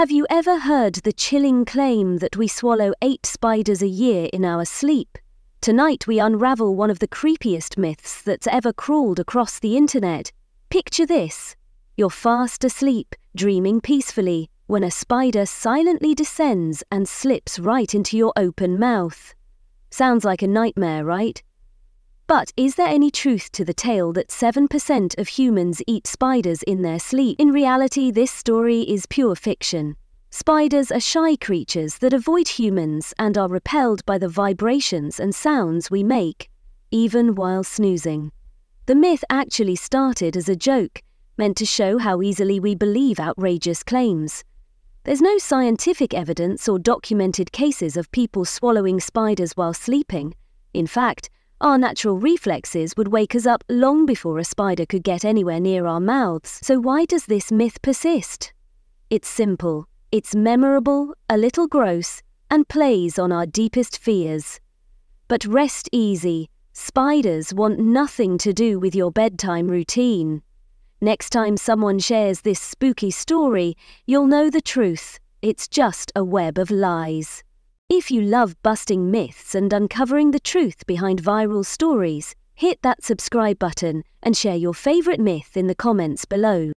Have you ever heard the chilling claim that we swallow 8 spiders a year in our sleep? Tonight we unravel one of the creepiest myths that's ever crawled across the internet. Picture this. You're fast asleep, dreaming peacefully, when a spider silently descends and slips right into your open mouth. Sounds like a nightmare, right? But is there any truth to the tale that 7% of humans eat spiders in their sleep? In reality, this story is pure fiction. Spiders are shy creatures that avoid humans and are repelled by the vibrations and sounds we make, even while snoozing. The myth actually started as a joke, meant to show how easily we believe outrageous claims. There's no scientific evidence or documented cases of people swallowing spiders while sleeping. In fact, our natural reflexes would wake us up long before a spider could get anywhere near our mouths. So why does this myth persist? It's simple, it's memorable, a little gross, and plays on our deepest fears. But rest easy, spiders want nothing to do with your bedtime routine. Next time someone shares this spooky story, you'll know the truth. It's just a web of lies. If you love busting myths and uncovering the truth behind viral stories, hit that subscribe button and share your favorite myth in the comments below.